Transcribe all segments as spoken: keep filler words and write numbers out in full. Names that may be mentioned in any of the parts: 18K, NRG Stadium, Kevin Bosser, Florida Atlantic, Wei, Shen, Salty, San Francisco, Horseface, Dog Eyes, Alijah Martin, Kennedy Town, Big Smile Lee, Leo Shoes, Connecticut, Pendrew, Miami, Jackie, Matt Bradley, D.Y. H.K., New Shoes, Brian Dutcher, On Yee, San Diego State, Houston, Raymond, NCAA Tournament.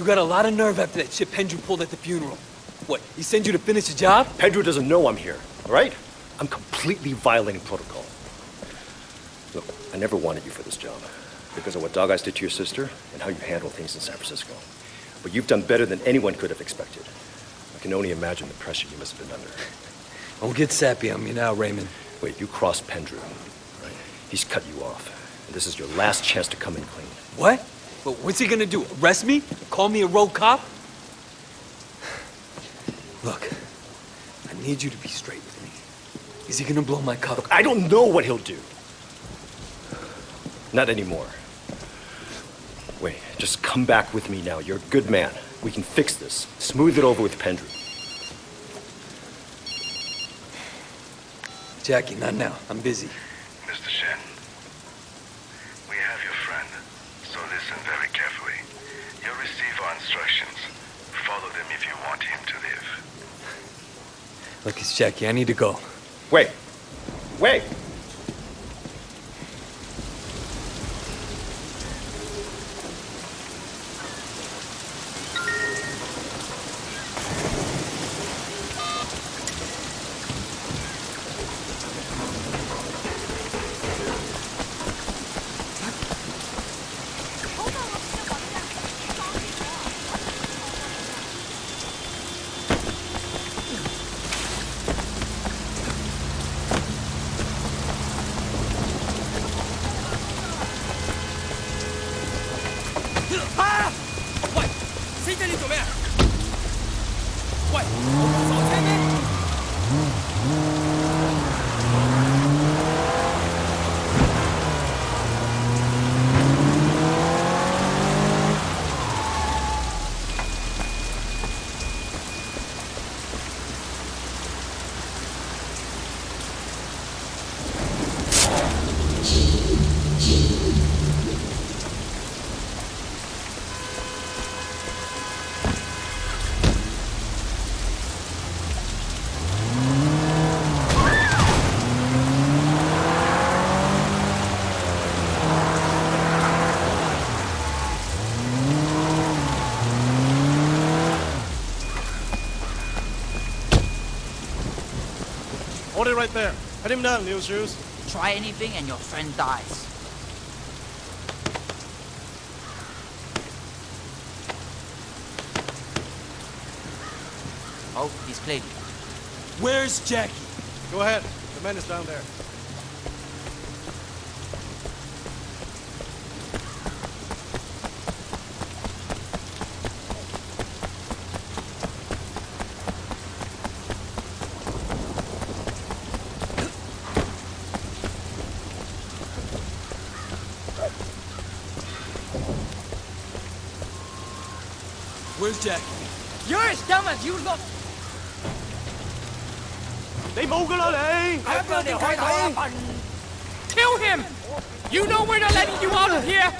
You got a lot of nerve after that shit Pendrew pulled at the funeral. What, he sends you to finish the job? Pendrew doesn't know I'm here, all right? I'm completely violating protocol. Look, I never wanted you for this job because of what Dog Eyes did to your sister and how you handled things in San Francisco. But you've done better than anyone could have expected. I can only imagine the pressure you must have been under. Don't get sappy on me now, Raymond. Wait, you crossed Pendrew, right? He's cut you off. And this is your last chance to come in clean. What? But what's he gonna do? Arrest me? Call me a rogue cop? Look, I need you to be straight with me. Is he gonna blow my cover? I don't know what he'll do. Not anymore. Wait, just come back with me now. You're a good man. We can fix this. Smooth it over with Pendrew. Jackie, not now. I'm busy. Mister Shen, we have your friend, so listen very carefully. You'll receive our instructions. Follow them if you want him to live. Look, it's Jackie. I need to go. Wait. Wait! Hold it right there. Head him down, Leo Shoes. Try anything and your friend dies. Oh, he's played. Where's Jackie? Go ahead. The man is down there. Jackie. You're as dumb as you look. Kill him! You know we're not letting you out of here!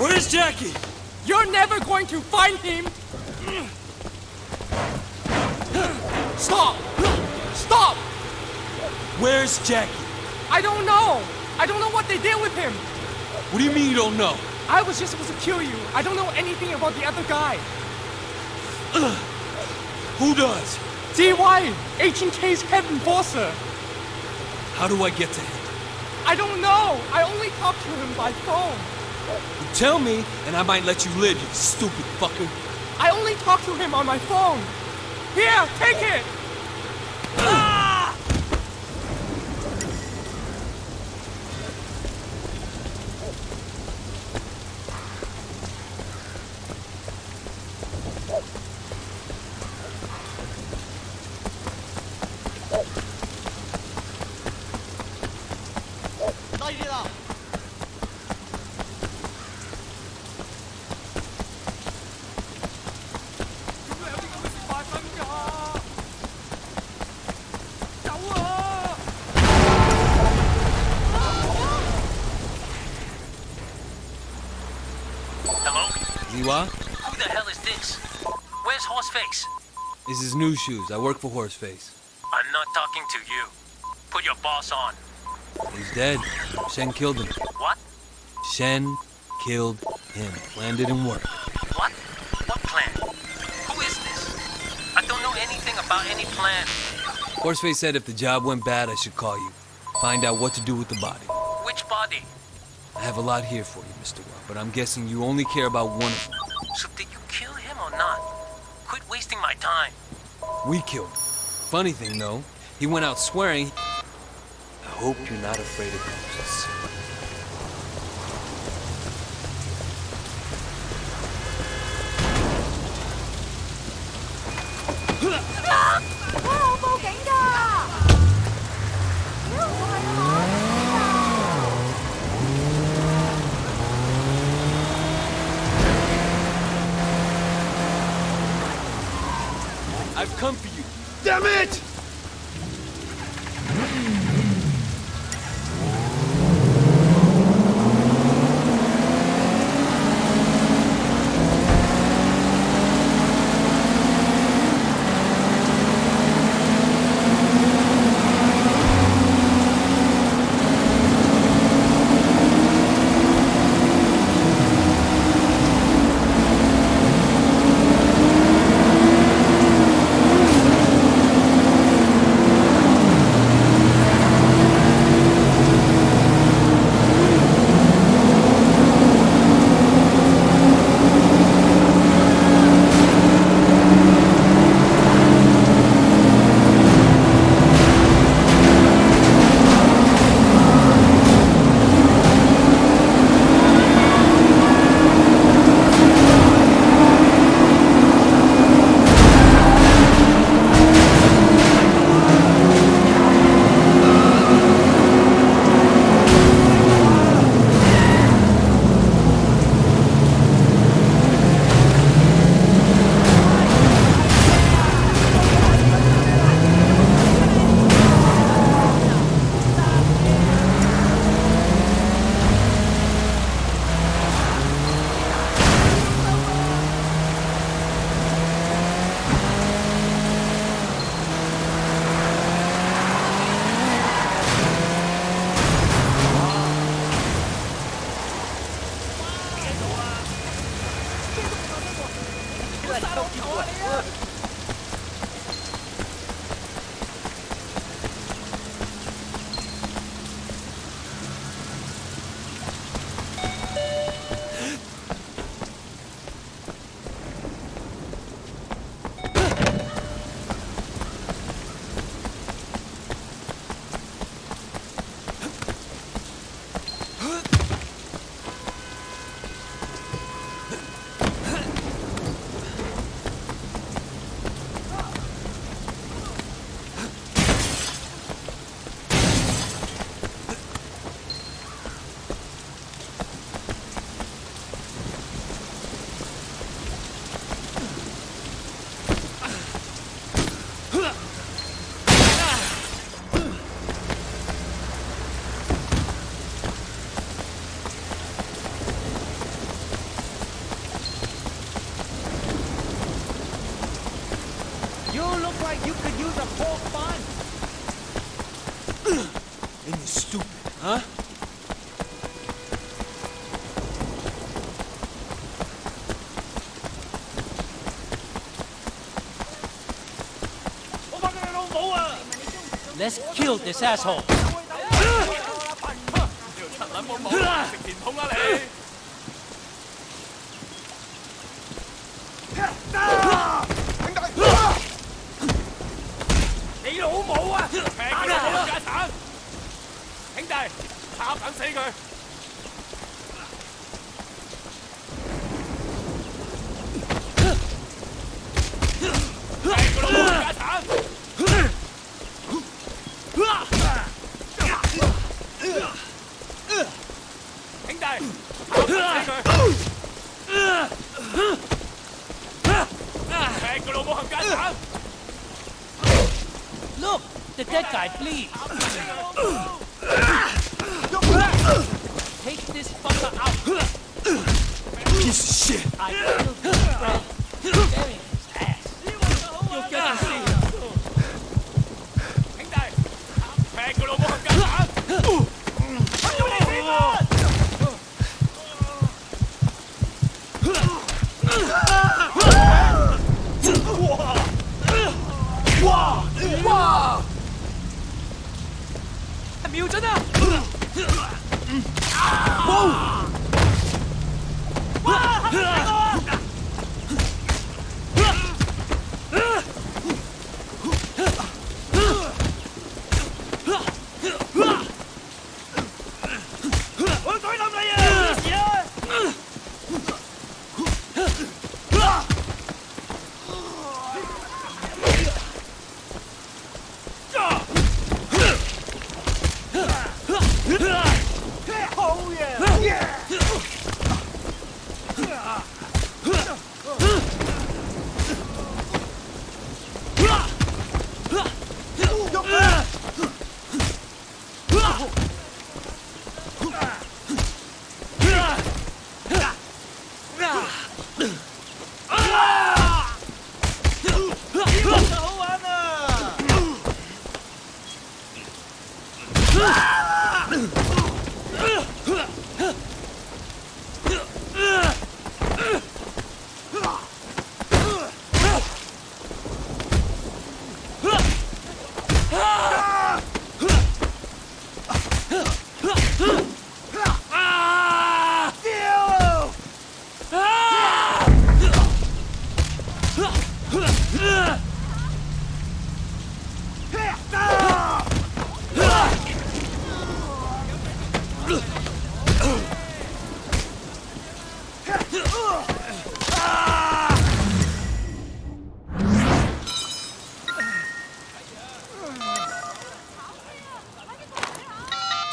Where's Jackie? You're never going to find him! Stop! Stop! Where's Jackie? I don't know! I don't know what they did with him! What do you mean you don't know? I was just supposed to kill you. I don't know anything about the other guy. Uh, who does? D Y H K's Kevin Bosser. How do I get to him? I don't know. I only talked to him by phone. You tell me, and I might let you live, you stupid fucker. I only talked to him on my phone. Here, take it! Ah! Who the hell is this? Where's Horseface? This is New Shoes. I work for Horseface. I'm not talking to you. Put your boss on. He's dead. Shen killed him. What? Shen killed him. Plan didn't work. What? What plan? Who is this? I don't know anything about any plan. Horseface said if the job went bad, I should call you. Find out what to do with the body. Which body? I have a lot here for you, Mister Wei, but I'm guessing you only care about one of them. So did you kill him or not? Quit wasting my time. We killed him. Funny thing, though, he went out swearing. I hope you're not afraid of ghosts. Come for you. Damn it! Let's kill this asshole. Oh yeah! Yeah!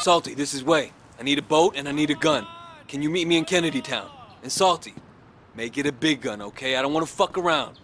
Salty, this is Wei. I need a boat and I need a gun. Can you meet me in Kennedy Town? And Salty, make it a big gun, okay? I don't want to fuck around.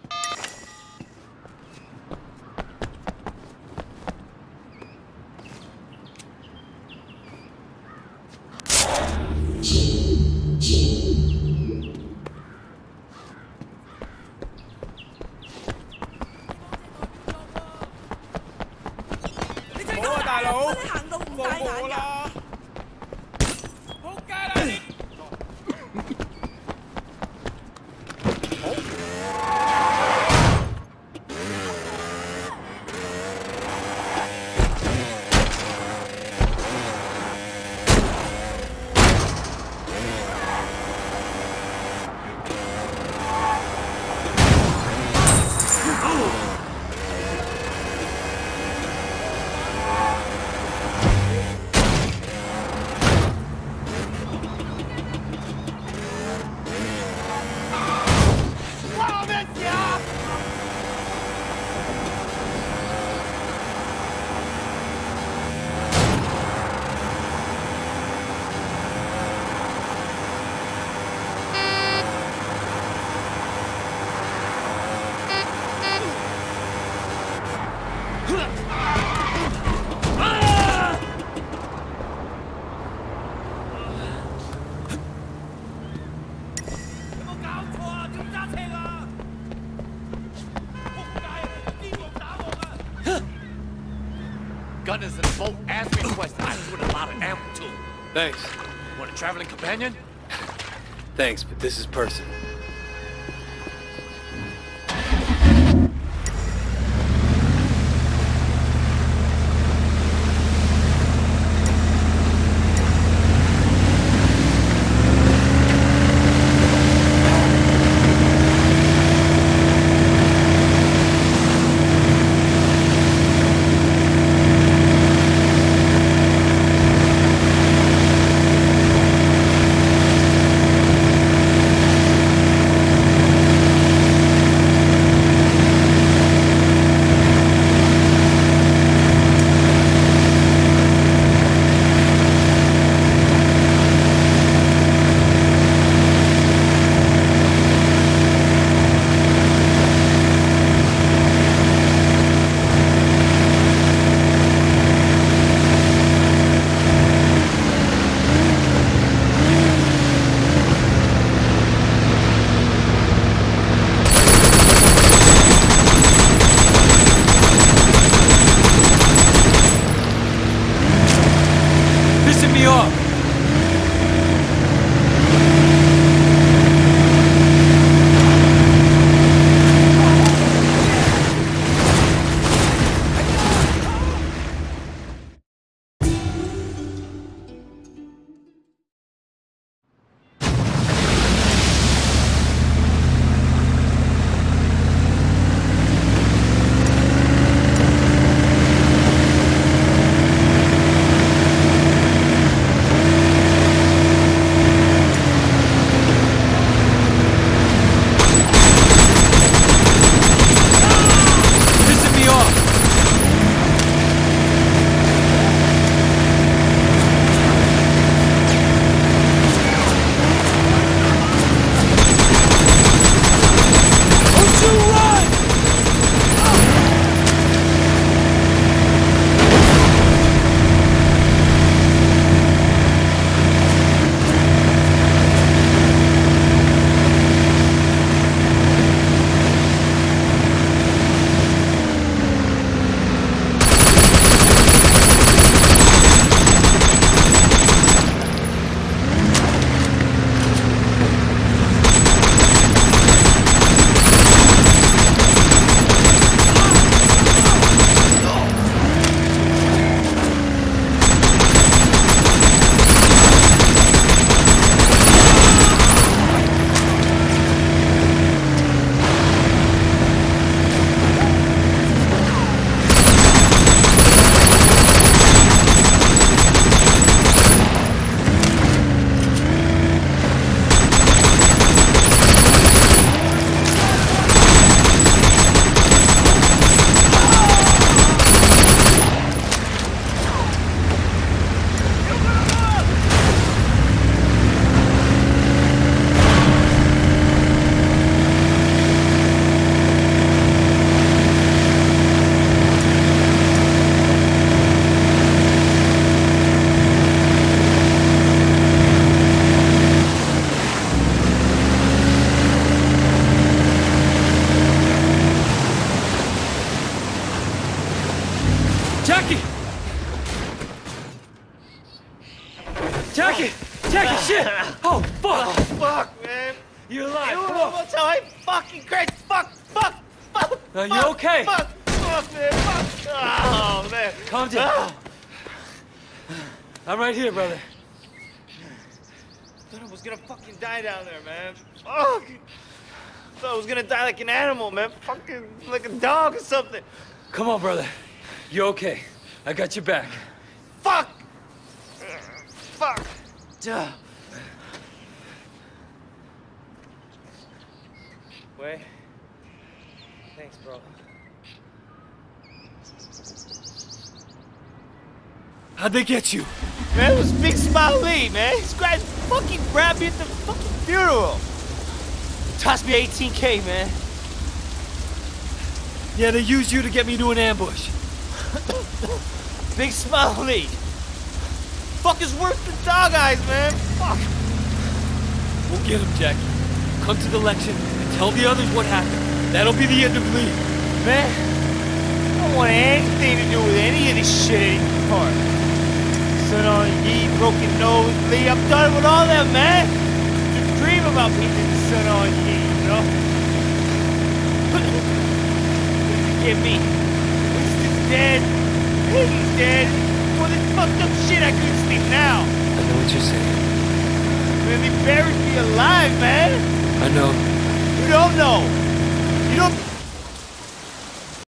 Gun is in a boat as requested. I threw in a lot of ammo too. Thanks. Want a traveling companion? Thanks, but this is personal. Jackie! Jackie, shit! Oh, fuck! Oh, fuck, man! You're alive! You know what's how I fucking crazy! Fuck! Fuck! Fuck! Are you fuck, okay? Fuck! Fuck, man! Fuck! Oh, man! Calm down. Ah. I'm right here, brother. I thought I was gonna fucking die down there, man. Fuck! I thought I was gonna die like an animal, man. Fucking like a dog or something. Come on, brother. You're okay. I got your back. Fuck! Fuck! Duh. Wei. Thanks, bro. How'd they get you? Man, it was Big Smile Lee, man. These guys fucking grabbed me at the fucking funeral. Tossed me eighteen K, man. Yeah, they used you to get me to an ambush. Big Smile Lee. Fuck is worse than Dog Eyes, man. Fuck. We'll get him, Jackie. Come to the election and tell the others what happened. That'll be the end of Lee. Man, I don't want anything to do with any of this shit anymore. Son On Yee, broken nose, Lee. I'm done with all that, man. Just dream about people in Son On Yee, you know? Get me. Winston's dead. Piggy's dead. All this fucked up shit, I couldn't sleep now. I know what you're saying. Man, they buried me alive, man. I know. You don't know. You don't.